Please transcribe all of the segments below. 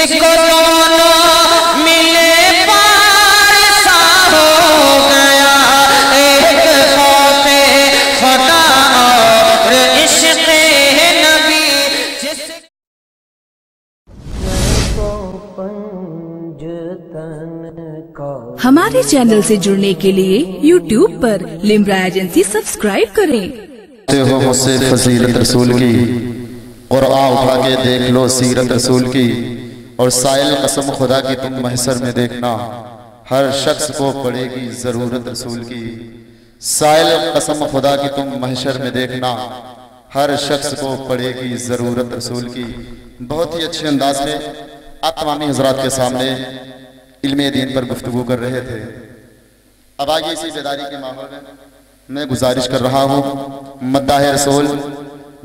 जिसको दोनों मिले पारसा हो गया, एक खौफ़े खुदा और इश्क़े नबी। हमारे चैनल से जुड़ने के लिए YouTube पर लिम्रा एजेंसी सब्सक्राइब करें। हो मुझसे फजीलत रसूल की, कुरान उठा के देख लो सीरत रसूल की, और साइल कसम खुदा की तुम महसर में देखना, हर शख्स को पड़ेगी ज़रूरत रसूल की। साइल कसम खुदा की तुम महशर में देखना, हर शख्स को पड़ेगी ज़रूरत रसूल की। बहुत ही अच्छे अंदाज में आप तमामी हजरात के सामने इल्मे दीन पर गुफ्तगू कर रहे थे। अब आगे इसी बेदारी के माहौल में मैं गुजारिश कर रहा हूँ मद्दाह रसूल,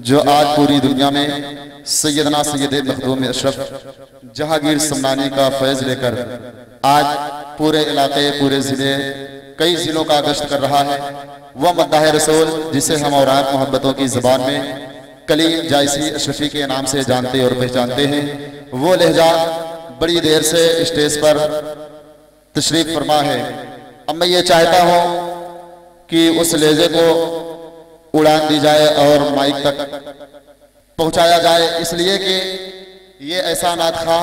जो आज पूरी दुनिया में सैयदना सैयद मखदूम अशरफ जहांगीर समनानी का फैज़ लेकर आज पूरे इलाके, पूरे ज़िले, कई ज़िलों का गश्त कर रहा है। वह मद्दाह रसूल जिसे हम और आप मोहब्बतों की ज़बान में कलीम जायसी अशरफी के नाम से जानते और पहचानते हैं। वो लहजा बड़ी देर से स्टेज पर तशरीफ़ फरमा है। अब मैं ये चाहता हूँ कि उस लहजे को उड़ान दी जाए और माइक तक पहुंचाया जाए, इसलिए कि ये ऐसा नात था।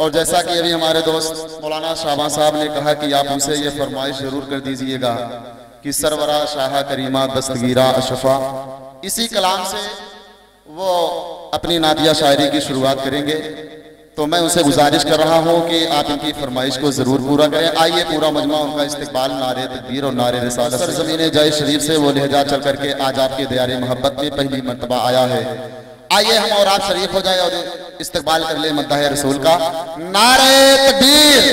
और जैसा कि अभी हमारे दोस्त मौलाना शाहबान साहब ने कहा कि आप उनसे ये फरमाइश जरूर कर दीजिएगा कि सरवरा शाह करीमा दस्तगीरा अशफा, इसी कलाम से वो अपनी नातिया शायरी की शुरुआत करेंगे। तो मैं उनसे गुजारिश कर रहा हूँ कि आप इनकी फरमाइश को जरूर पूरा करें। आइए पूरा मजमा उनका इस्तेकबाल नारे तकबीर और नारे रिसालत सरज़मीने जाय शरीफ से वो लहजा चल करके आज आपके दयारे मोहब्बत में पहली मरतबा आया है। आइए हम और आप शरीफ हो जाए और इस्तेकबाल कर ले मद्दाह रसूल का। नारे तकबीर,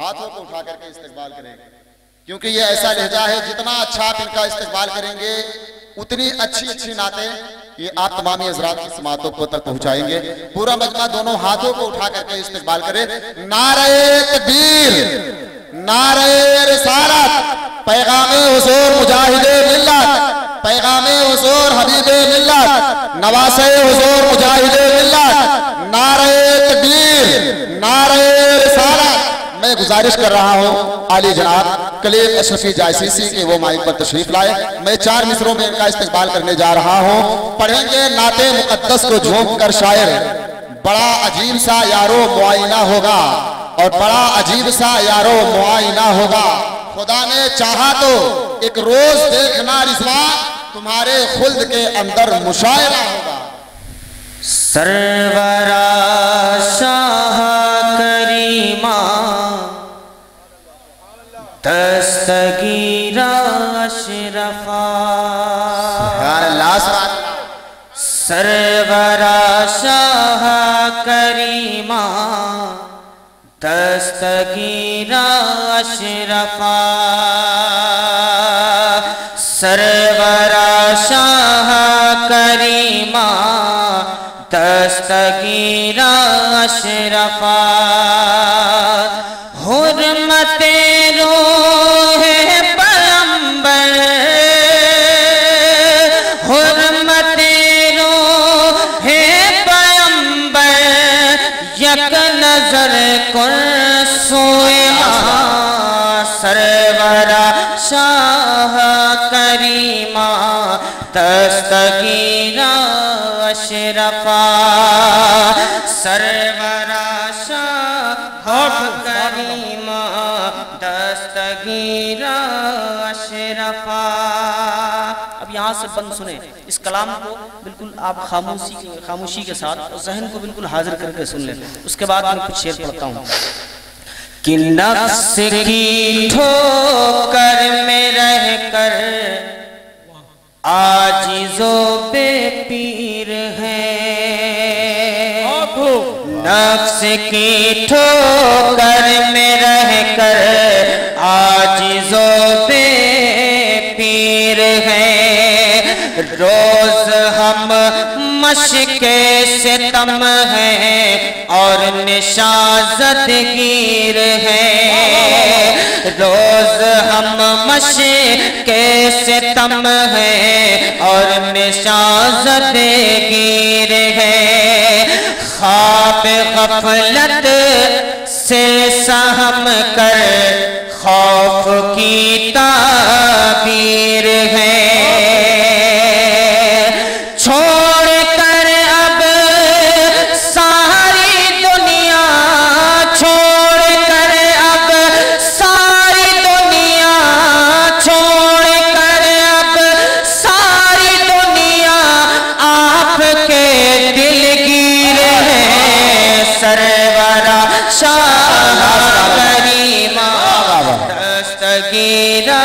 हाथों को उठा करके इस्तेकबाल करेंगे, क्योंकि ये ऐसा लहजा है जितना अच्छा आप इनका इस्तेकबाल करेंगे उतनी अच्छी अच्छी नातें ये आप तमामी हज़रात की समातों को तक पहुंचाएंगे। पूरा मजमा दोनों हाथों को उठा करके इस्तेकबाल करे। नारे तकबीर, नारे रिसालत, पैगामे हुजूर मुजाहिदे मिल्लत, पैगामे हुजूर हबीबे मिल्लत, नवासे हुजूर मुजाहिदे मिल्लत। नारे तकबीर, नारे रिसालत। मैं गुजारिश कर रहा हूँ आली जनाब कलीम अशरफी जायसी के वो माइक पर तशरीफ लाए। मैं चार मिसरों में इनका इस्तेमाल करने जा रहा हूँ। पढ़ेंगे नाते मुकद्दस को झोंक कर शायर। बड़ा अजीब सा यारो मुआइना होगा, और बड़ा अजीब सा यारो मुआइना होगा। खुदा ने चाहा तो एक रोज देखना रिज़वा, तुम्हारे खुल्द के अंदर मुशायरा होगा। सरवरा शाह करीमा दस्तगीरा अशरफा, सरवरा शाह करीमा दस्तगीरा अशरफा, सरवरा शाह करीमा दस्तगीरा अशरफा। हुर्मते शाह करीमा दस्तगीरा अशरफा, सरवरा शाह करीमा दस्तगीरा अशरफा। अब यहाँ से बंद सुने इस कलाम को, बिल्कुल आप खामोशी के साथ और जहन को बिल्कुल हाजिर करके सुन लें। उसके बाद मैं कुछ शेर पढ़ता हूँ कि नफ्स की ठोकर में रह कर आजिज़ों पे पीर है, नफ्स की ठोकर में रह कर आजिज़ों पे पीर है। रोज हम मश्के से तम है और निशाज़त गिर है, रोज हम मश्के से तम है और निशाज़त गिर है। खाक पे गफलत से सहम कर खौफ की ताबीर है, छोड़ कर अब सारी दुनिया, छोड़ कर अब सारी दुनिया, छोड़ कर अब सारी दुनिया आपके दिलगीर है। सरवरा शाहरीमा दस्तगीरा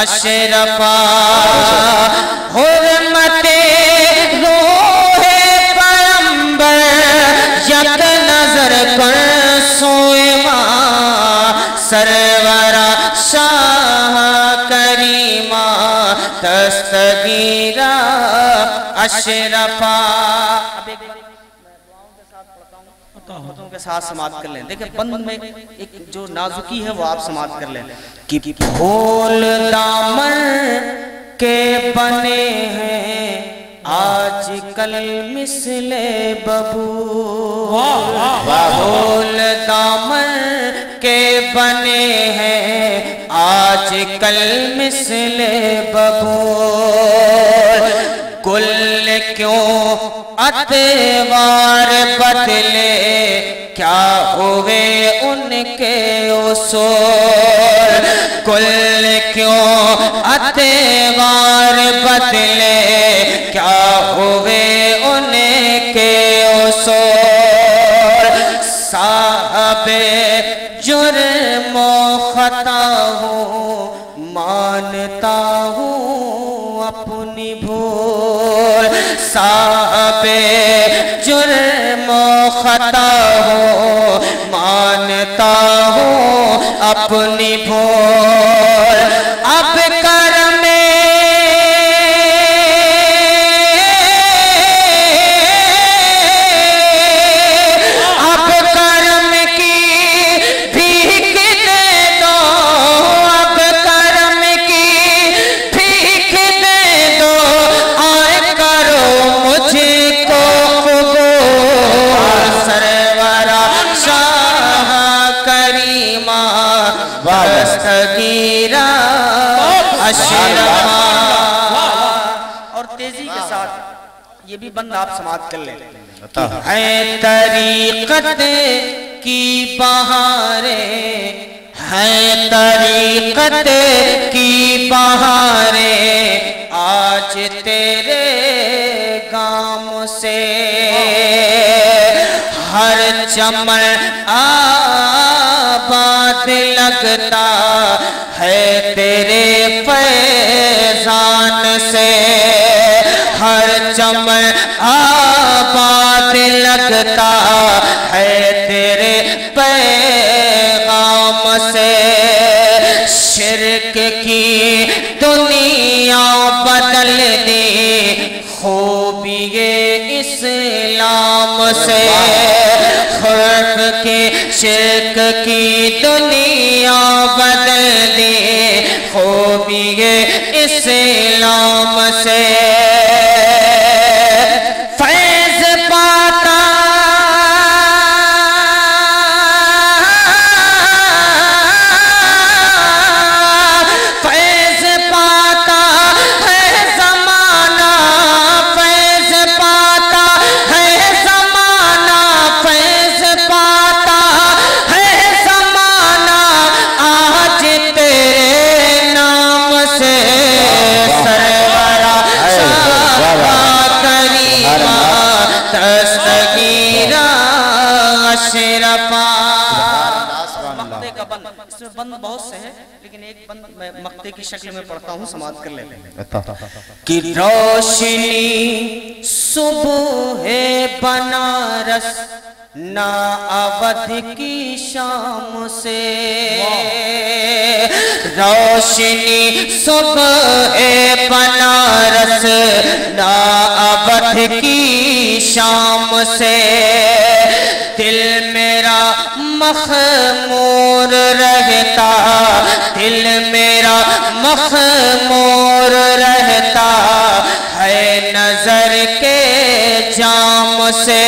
अशरफा हुरमते रोहे पैगंबर यक नजर पर सोएमा। सरवरा शाह करीमा दस्तगीरा अशरफा। के साथ समाप्त कर लें। देखिए बंद में एक जो नाजुकी है वो आप समाप्त कर लें कि फूल दामन के बने हैं आजकल मिसले बबूल, फूल दामन के बने हैं आजकल मिसले बबूल। गुल क्यों अतवार बदले, क्या हुए उनके उसूल। कुल क्यों अतवार बदले, क्या हुए उनके उसूल। साहबे जुर्मो खता हूँ, मानता हूँ अपनी भूल। साहबे जुर्मो खता हो, मानता हूँ अपनी भूल। अब कर्म और तेजी के साथ ये भी बंद आप समाप्त कर लें। है तरीकत की बहारे, है तरीकत की बहारे आज तेरे काम से। हर चमन आबाद लगता है तेरे फैजान से। हर चमन आबाद लगता है तेरे पैगाम से। शिरक की दुनिया बदल दी खूबी इस्लाम से। शिरक की दुनिया बदल दे खूबिए इस्लाम से। फैज पाता बंद बहुत से हैं, लेकिन एक बंद मैं मक्ते की शक्ल में पढ़ता हूँ, समाप्त कर लेते। कि रोशनी सुबह है बनारस ना अवध की शाम से। रोशनी सुबह है बनारस ना अवध की शाम से। दिल मेरा मखमूर रहता, दिल मेरा मखमूर रहता है नजर के जाम से।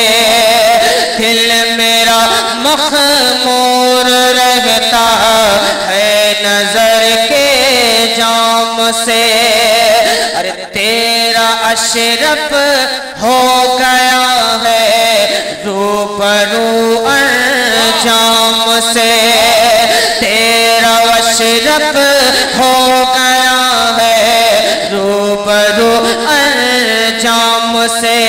से, अरे तेरा अशरफ हो गया है रूबरू अंजाम से, तेरा अशरफ हो गया है रूबरू अंजाम से।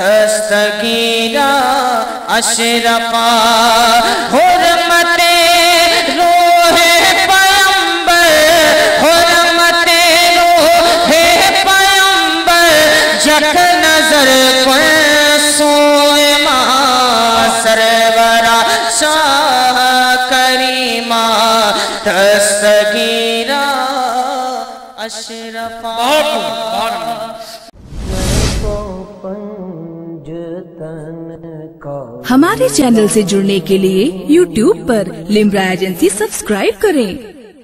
दस्तगीरा अशरफा हुरमते रोहे पैगंबर, हुरमते रोहे पैगंबर जख नजर पर सोए माँ सरवरा शाह करीमा दस्तगीरा अशरफा। हमारे चैनल से जुड़ने के लिए YouTube पर लिम्रा एजेंसी सब्सक्राइब करें।